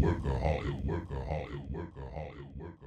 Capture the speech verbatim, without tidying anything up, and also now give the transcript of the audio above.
workaholic, workaholic, workaholic, workaholic.